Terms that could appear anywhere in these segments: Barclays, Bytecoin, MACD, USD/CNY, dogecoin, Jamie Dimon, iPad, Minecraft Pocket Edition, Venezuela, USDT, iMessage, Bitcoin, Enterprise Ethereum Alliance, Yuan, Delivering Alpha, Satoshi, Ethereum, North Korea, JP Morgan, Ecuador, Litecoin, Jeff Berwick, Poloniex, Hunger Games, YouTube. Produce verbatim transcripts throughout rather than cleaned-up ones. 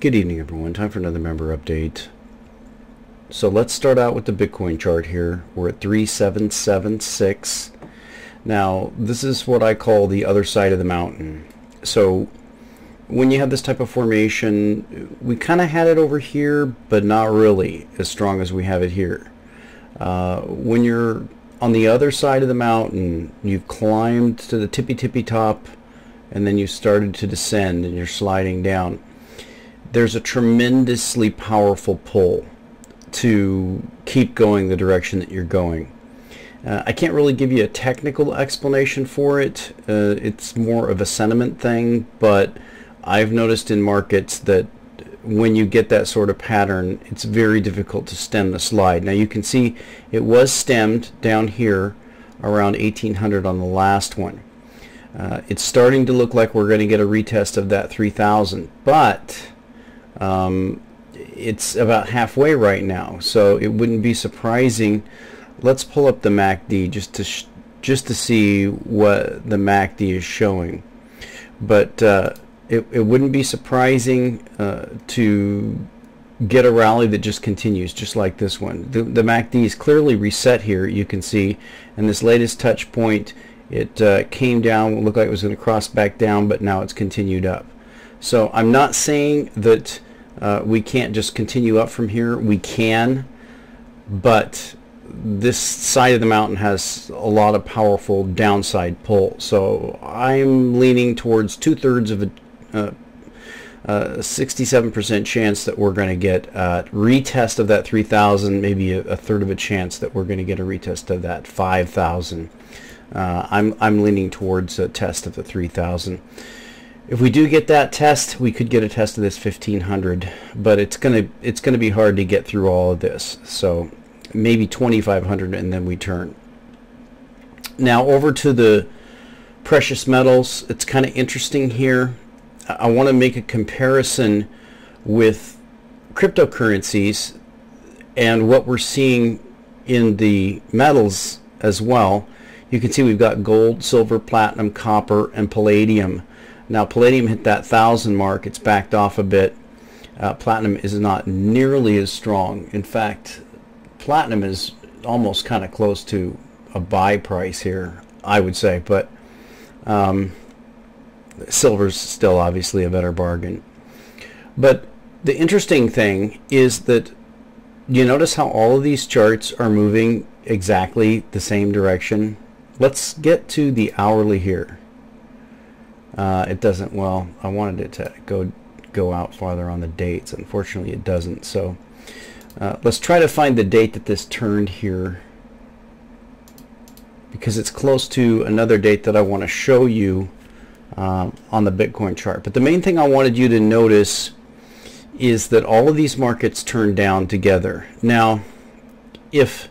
Good evening, everyone. Time for another member update. So let's start out with the Bitcoin chart here. We're at three seven seven six. Now, this is what I call the other side of the mountain. So when you have this type of formation, we kind of had it over here, but not really as strong as we have it here. Uh, when you're on the other side of the mountain, you've climbed to the tippy tippy top, and then you started to descend and you're sliding down. There's a tremendously powerful pull to keep going the direction that you're going. Uh, I can't really give you a technical explanation for it. Uh, it's more of a sentiment thing, but I've noticed in markets that when you get that sort of pattern, it's very difficult to stem the slide. Now you can see it was stemmed down here around eighteen hundred on the last one. Uh, it's starting to look like we're going to get a retest of that three thousand, but um, it's about halfway right now, so it wouldn't be surprising. Let's pull up the M A C D just to sh just to see what the M A C D is showing. But uh, it, it wouldn't be surprising uh, to get a rally that just continues, just like this one. The, the M A C D is clearly reset here, you can see, and this latest touch point, it uh, came down, looked like it was going to cross back down, but now it's continued up. So I'm not saying that uh, we can't just continue up from here. We can, but this side of the mountain has a lot of powerful downside pull. So I'm leaning towards two-thirds of a sixty-seven percent uh, uh, chance that we're going to get a retest of that three thousand, maybe a, a third of a chance that we're going to get a retest of that five thousand. Uh, I'm, I'm leaning towards a test of the three thousand. If we do get that test, we could get a test of this fifteen hundred, but it's gonna it's gonna be hard to get through all of this. So maybe twenty-five hundred, and then we turn. Now over to the precious metals. It's kind of interesting here. I want to make a comparison with cryptocurrencies and what we're seeing in the metals as well. You can see we've got gold, silver, platinum, copper, and palladium. Now palladium hit that thousand mark. It's backed off a bit. Uh, platinum is not nearly as strong. In fact, platinum is almost kind of close to a buy price here, I would say. But um, silver's still obviously a better bargain. But the interesting thing is that you notice how all of these charts are moving exactly the same direction. Let's get to the hourly here. Uh, it doesn't, well, I wanted it to go go out farther on the dates. Unfortunately, it doesn't. So uh, let's try to find the date that this turned here, because it's close to another date that I want to show you uh, on the Bitcoin chart. But the main thing I wanted you to notice is that all of these markets turn down together. Now, if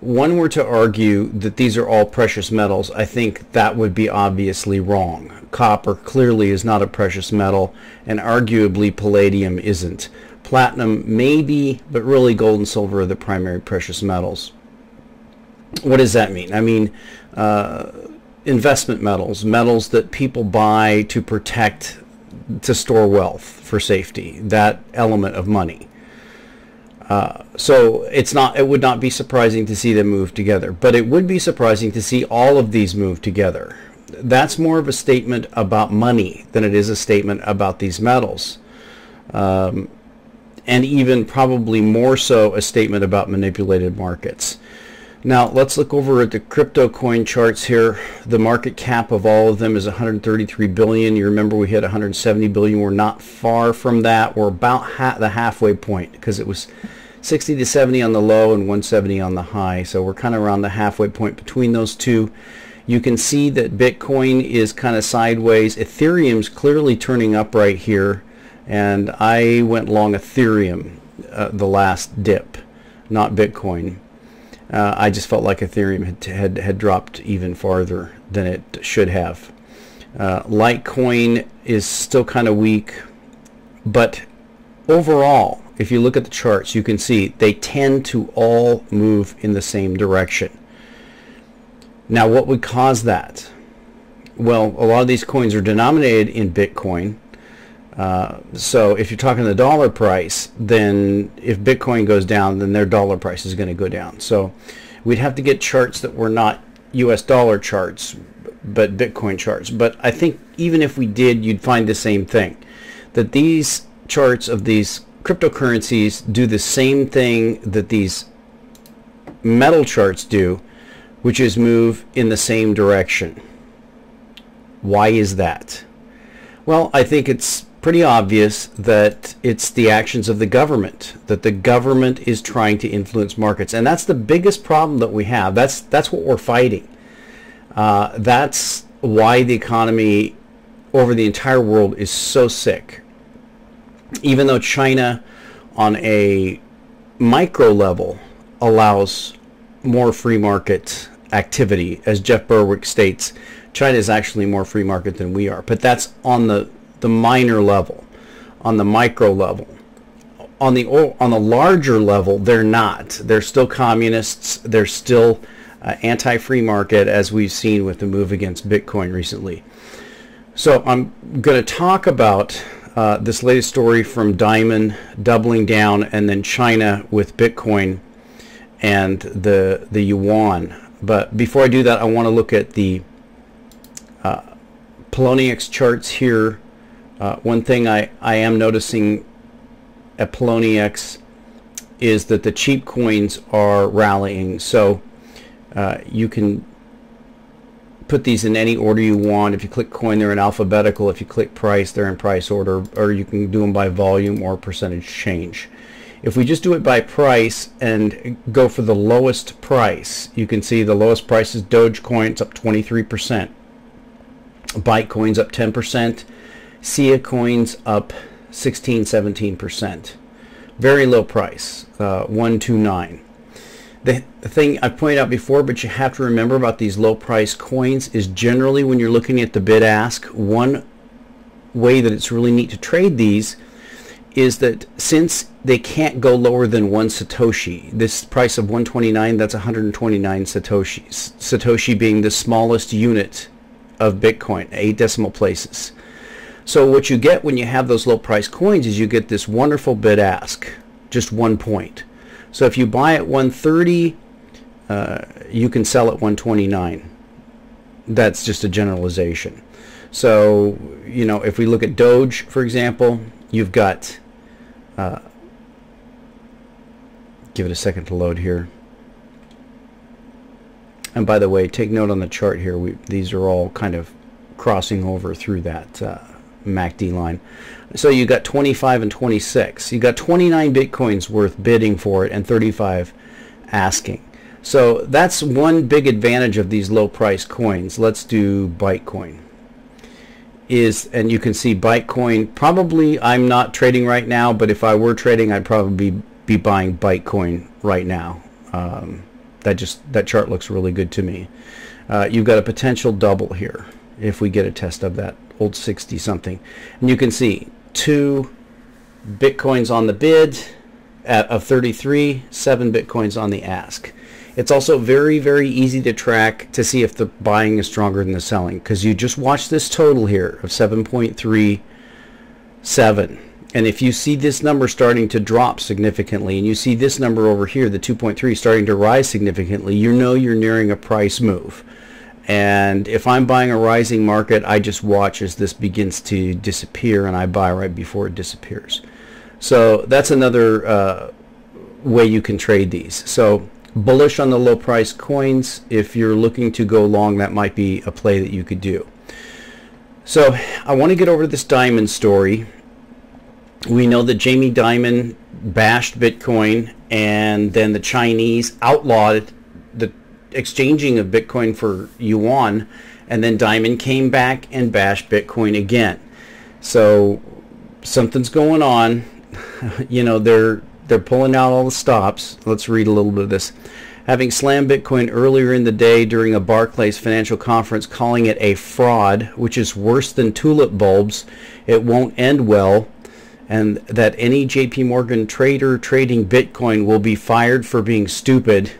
one were to argue that these are all precious metals, I think that would be obviously wrong. Copper clearly is not a precious metal, and arguably palladium isn't. Platinum maybe, but really gold and silver are the primary precious metals. What does that mean? I mean uh, investment metals, metals that people buy to protect, to store wealth for safety, that element of money. Uh, so it's not, it would not be surprising to see them move together, but it would be surprising to see all of these move together. That's more of a statement about money than it is a statement about these metals, um, and even probably more so a statement about manipulated markets. Now let's look over at the crypto coin charts here. The market cap of all of them is one hundred thirty-three billion. You remember we hit one hundred seventy billion. We're not far from that. We're about ha the halfway point, because it was sixty to seventy on the low and one seventy on the high, so we're kind of around the halfway point between those two. You can see that Bitcoin is kind of sideways. Ethereum's clearly turning up right here, and I went long Ethereum uh, the last dip, not Bitcoin. Uh, I just felt like Ethereum had, had, had dropped even farther than it should have. Uh, Litecoin is still kind of weak, but overall, if you look at the charts, you can see they tend to all move in the same direction. Now, what would cause that? Well, a lot of these coins are denominated in Bitcoin, Uh, so if you're talking the dollar price, then if Bitcoin goes down, then their dollar price is going to go down. So we'd have to get charts that were not U S dollar charts, but Bitcoin charts. But I think even if we did, you'd find the same thing, that these charts of these cryptocurrencies do the same thing that these metal charts do, which is move in the same direction. Why is that? Well, I think it's pretty obvious that it's the actions of the government, that the government is trying to influence markets. And that's the biggest problem that we have. That's, that's what we're fighting. Uh, that's why the economy over the entire world is so sick. Even though China on a micro level allows more free market activity, as Jeff Berwick states, China is actually more free market than we are. But that's on the the minor level, on the micro level. On the on the larger level, they're not. They're still communists. They're still uh, anti-free market, as we've seen with the move against Bitcoin recently. So I'm going to talk about uh, this latest story from Dimon doubling down, and then China with Bitcoin and the the yuan. But before I do that, I want to look at the uh, Poloniex charts here. Uh, one thing I, I am noticing at Poloniex is that the cheap coins are rallying. So uh, you can put these in any order you want. If you click coin, they're in alphabetical. If you click price, they're in price order. Or you can do them by volume or percentage change. If we just do it by price and go for the lowest price, you can see the lowest price is Dogecoin. It's up twenty-three percent. Bytecoin's up ten percent. Sia coins up sixteen, seventeen percent. Very low price, uh, one two nine. The thing I pointed out before, but you have to remember about these low price coins, is generally when you're looking at the bid ask, one way that it's really neat to trade these is that since they can't go lower than one Satoshi, this price of one twenty-nine, that's one hundred twenty-nine Satoshis. Satoshi being the smallest unit of Bitcoin, eight decimal places. So what you get when you have those low price coins is you get this wonderful bid ask, just one point. So if you buy at one thirty, uh, you can sell at one twenty-nine. That's just a generalization. So, you know, if we look at Doge, for example, you've got, uh, give it a second to load here. And by the way, take note on the chart here, we, these are all kind of crossing over through that uh, M A C D line. So you got twenty-five and twenty-six. You got twenty-nine Bitcoins worth bidding for it and thirty-five asking. So that's one big advantage of these low price coins. Let's do Bytecoin. Is, and you can see Bytecoin, probably I'm not trading right now, but if I were trading, I'd probably be, be buying Bytecoin right now. Um, that just that chart looks really good to me. Uh, you've got a potential double here if we get a test of that old sixty something, and you can see two Bitcoins on the bid at, of thirty-three, seven Bitcoins on the ask. It's also very, very easy to track to see if the buying is stronger than the selling, because you just watch this total here of seven point three seven. And if you see this number starting to drop significantly, and you see this number over here, the two point three, starting to rise significantly, you know you're nearing a price move. And if I'm buying a rising market, I just watch as this begins to disappear, and I buy right before it disappears. So that's another uh, way you can trade these. So bullish on the low price coins. If you're looking to go long, that might be a play that you could do. So I want to get over to this Dimon story. We know that Jamie Dimon bashed Bitcoin, and then the Chinese outlawed the exchanging of Bitcoin for yuan, and then Dimon came back and bashed Bitcoin again. So something's going on. You know, they're they're pulling out all the stops. Let's read a little bit of this. Having slammed Bitcoin earlier in the day during a Barclays financial conference, calling it a fraud, which is worse than tulip bulbs, it won't end well, and that any J P Morgan trader trading Bitcoin will be fired for being stupid.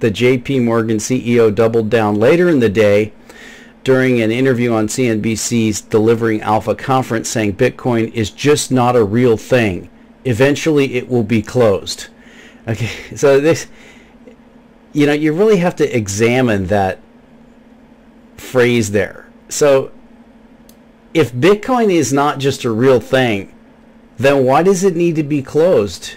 The J P Morgan C E O doubled down later in the day during an interview on C N B C's Delivering Alpha conference saying Bitcoin is just not a real thing. Eventually it will be closed. Okay, so this, you know, you really have to examine that phrase there. So if Bitcoin is not just a real thing, then why does it need to be closed?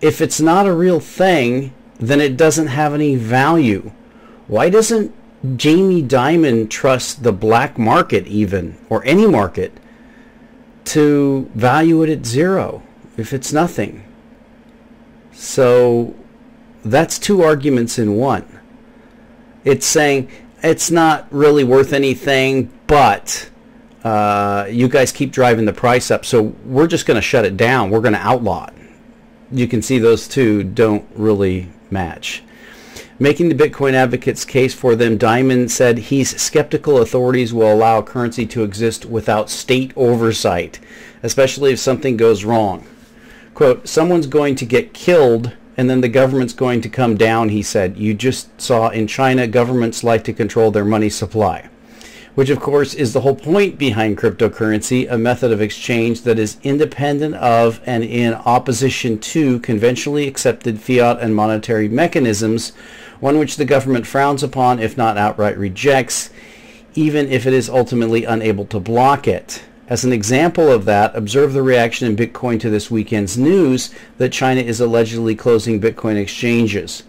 If it's not a real thing, then it doesn't have any value. Why doesn't Jamie Dimon trust the black market even, or any market, to value it at zero if it's nothing? So that's two arguments in one. It's saying it's not really worth anything, but uh, you guys keep driving the price up, so we're just going to shut it down. We're going to outlaw it. You can see those two don't really match. Making the Bitcoin advocates' case for them, Dimon said he's skeptical authorities will allow a currency to exist without state oversight, especially if something goes wrong. Quote, someone's going to get killed and then the government's going to come down, he said. You just saw in China, governments like to control their money supply, which of course is the whole point behind cryptocurrency, a method of exchange that is independent of and in opposition to conventionally accepted fiat and monetary mechanisms, one which the government frowns upon if not outright rejects, even if it is ultimately unable to block it. As an example of that, observe the reaction in Bitcoin to this weekend's news that China is allegedly closing Bitcoin exchanges.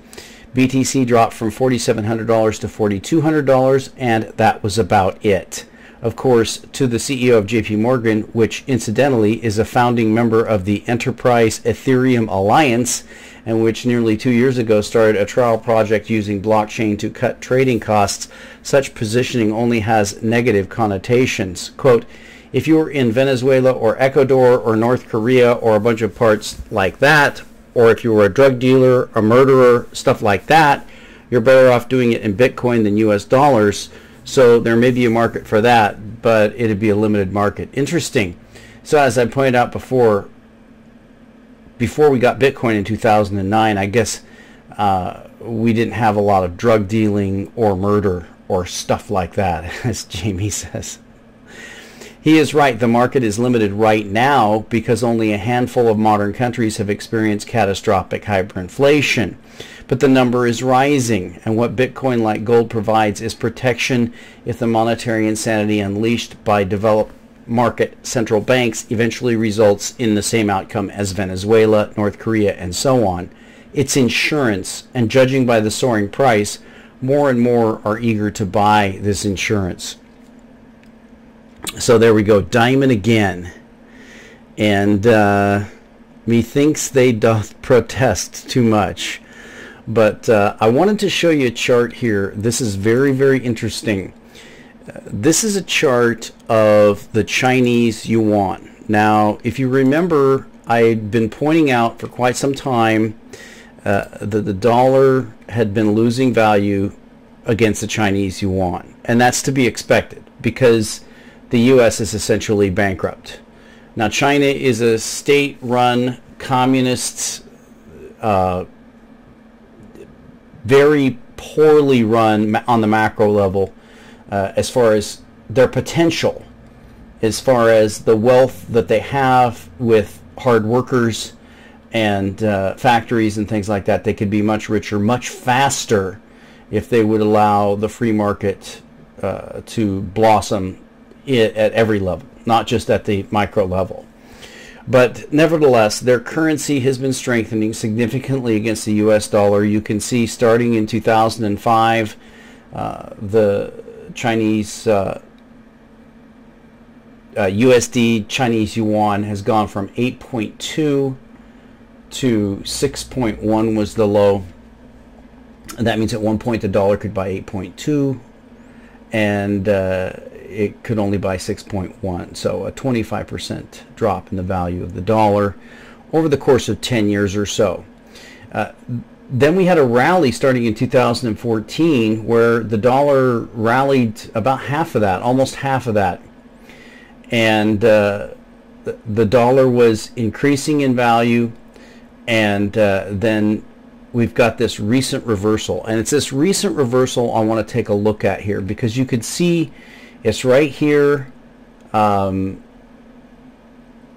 B T C dropped from forty-seven hundred dollars to forty-two hundred dollars, and that was about it. Of course, to the C E O of J P Morgan, which incidentally is a founding member of the Enterprise Ethereum Alliance, and which nearly two years ago started a trial project using blockchain to cut trading costs, such positioning only has negative connotations. Quote, if you were in Venezuela or Ecuador or North Korea or a bunch of parts like that, or if you were a drug dealer, a murderer, stuff like that, you're better off doing it in Bitcoin than U S dollars. So there may be a market for that, but it'd be a limited market. Interesting. So as I pointed out before, before we got Bitcoin in two thousand nine, I guess uh, we didn't have a lot of drug dealing or murder or stuff like that, as Jamie says. He is right. The market is limited right now because only a handful of modern countries have experienced catastrophic hyperinflation. But the number is rising, and what Bitcoin, like gold, provides is protection if the monetary insanity unleashed by developed market central banks eventually results in the same outcome as Venezuela, North Korea, and so on. It's insurance, and judging by the soaring price, more and more are eager to buy this insurance. So there we go, Dimon again. And uh, methinks they doth protest too much. But uh, I wanted to show you a chart here. This is very, very interesting. Uh, this is a chart of the Chinese yuan. Now, if you remember, I'd been pointing out for quite some time uh, that the dollar had been losing value against the Chinese yuan. And that's to be expected because the U S is essentially bankrupt. Now, China is a state-run, communist, uh, very poorly run on the macro level uh, as far as their potential, as far as the wealth that they have with hard workers and uh, factories and things like that. They could be much richer, much faster if they would allow the free market uh, to blossom It at every level, not just at the micro level. But nevertheless, their currency has been strengthening significantly against the U S dollar. You can see starting in two thousand five, uh, the Chinese uh, uh, U S D, Chinese yuan has gone from eight point two to six point one was the low. And that means at one point the dollar could buy eight point two, and uh, it could only buy six point one, so a twenty-five percent drop in the value of the dollar over the course of ten years or so. Uh, then we had a rally starting in two thousand fourteen where the dollar rallied about half of that, almost half of that. And uh, the, the dollar was increasing in value, and uh, then we've got this recent reversal, and it's this recent reversal I want to take a look at here, because you can see it's right here. Um,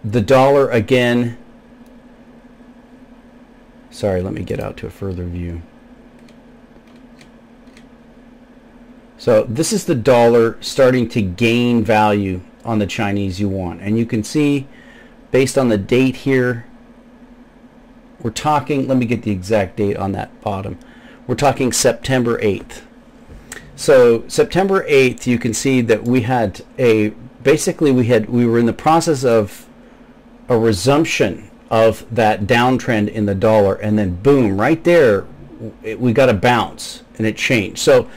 the dollar again, sorry, let me get out to a further view. So this is the dollar starting to gain value on the Chinese yuan, and you can see based on the date here, we're talking, let me get the exact date on that bottom, we're talking September eighth. So September eighth, you can see that we had a, basically we had, we were in the process of a resumption of that downtrend in the dollar, and then boom, right there it, we got a bounce and it changed. So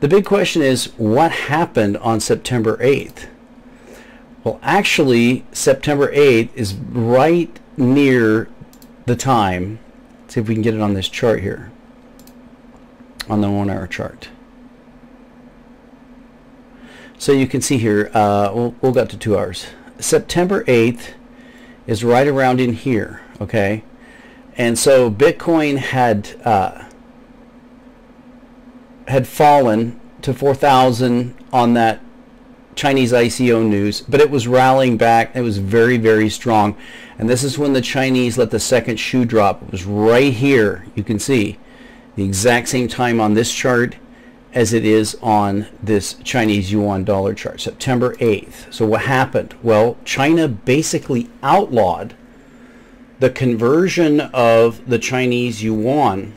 the big question is, what happened on September eighth? Well, actually September eighth is right near the time, let's see if we can get it on this chart here, on the one hour chart. So you can see here, uh, we'll, we'll go to two hours. September eighth is right around in here, okay? And so Bitcoin had uh, had fallen to four thousand on that Chinese I C O news, but it was rallying back. It was very, very strong. And this is when the Chinese let the second shoe drop. It was right here. You can see the exact same time on this chart as it is on this Chinese yuan dollar chart, September eighth. So what happened? Well, China basically outlawed the conversion of the Chinese yuan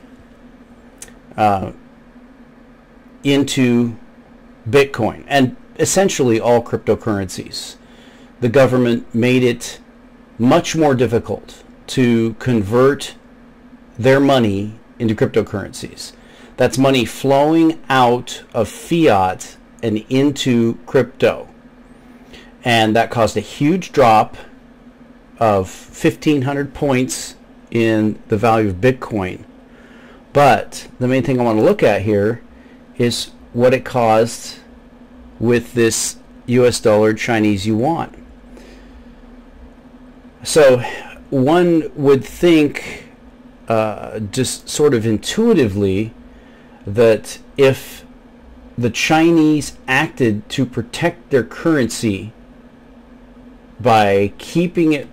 uh, into Bitcoin and essentially all cryptocurrencies. The government made it much more difficult to convert their money into cryptocurrencies. That's money flowing out of fiat and into crypto. And that caused a huge drop of fifteen hundred points in the value of Bitcoin. But the main thing I want to look at here is what it caused with this U S dollar Chinese yuan. So one would think uh, just sort of intuitively that if the Chinese acted to protect their currency by keeping it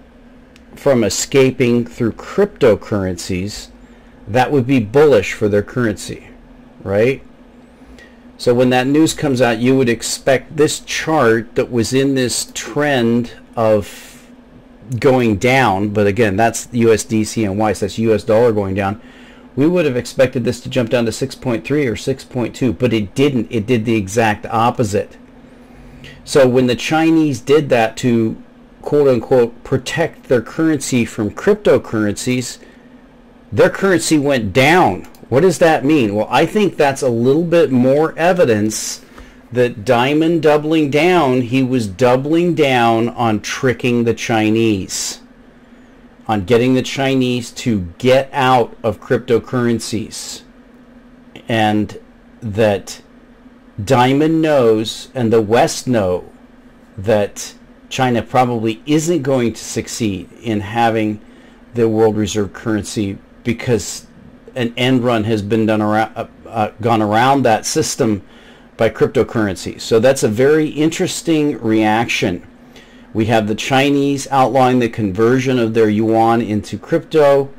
from escaping through cryptocurrencies, that would be bullish for their currency, right? So when that news comes out, you would expect this chart that was in this trend of going down, but again, that's U S D C N Y, so that's U S dollar going down. We would have expected this to jump down to six point three or six point two, but it didn't. It did the exact opposite. So when the Chinese did that to, quote unquote, protect their currency from cryptocurrencies, their currency went down. What does that mean? Well, I think that's a little bit more evidence that Dimon doubling down, he was doubling down on tricking the Chinese, on getting the Chinese to get out of cryptocurrencies, and that Dimon knows and the West know that China probably isn't going to succeed in having the world reserve currency, because an end run has been done around, uh, uh, gone around that system by cryptocurrencies. So that's a very interesting reaction. We have the Chinese outlawing the conversion of their yuan into crypto.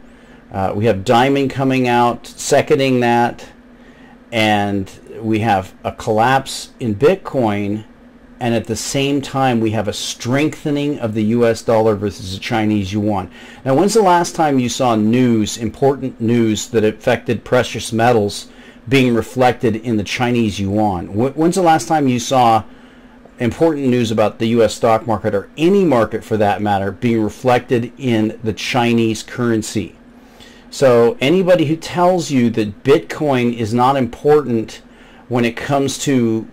Uh, we have Dimon coming out, seconding that. And we have a collapse in Bitcoin. And at the same time, we have a strengthening of the U S dollar versus the Chinese yuan. Now, when's the last time you saw news, important news that affected precious metals being reflected in the Chinese yuan? When's the last time you saw important news about the U S stock market, or any market for that matter, being reflected in the Chinese currency? So anybody who tells you that Bitcoin is not important when it comes to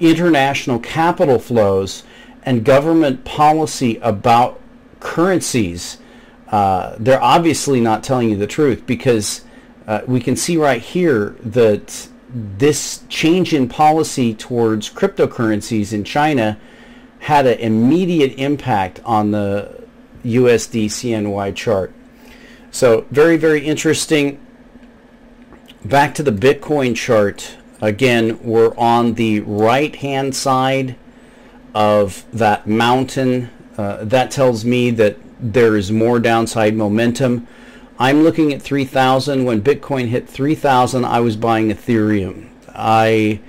international capital flows and government policy about currencies, uh, they're obviously not telling you the truth, because uh, we can see right here that this change in policy towards cryptocurrencies in China had an immediate impact on the U S D C N Y chart. So very, very interesting. Back to the Bitcoin chart. Again, we're on the right-hand side of that mountain. Uh, that tells me that there is more downside momentum. I'm looking at three thousand. When Bitcoin hit three thousand, I was buying Ethereum. I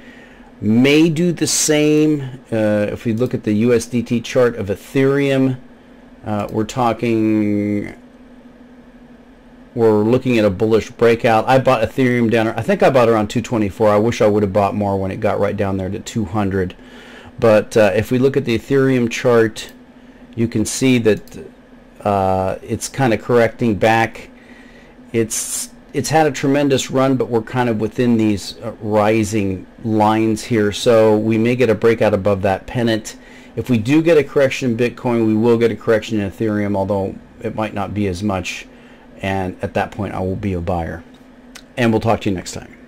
may do the same. Uh, if we look at the U S D T chart of Ethereum, uh, we're talking, we're looking at a bullish breakout. I bought Ethereum down, I think I bought around two twenty-four. I wish I would have bought more when it got right down there to two hundred. But uh, if we look at the Ethereum chart, you can see that uh, it's kind of correcting back. It's it's had a tremendous run, but we're kind of within these uh, rising lines here. So we may get a breakout above that pennant. If we do get a correction in Bitcoin, we will get a correction in Ethereum, although it might not be as much. And at that point, I will be a buyer. And we'll talk to you next time.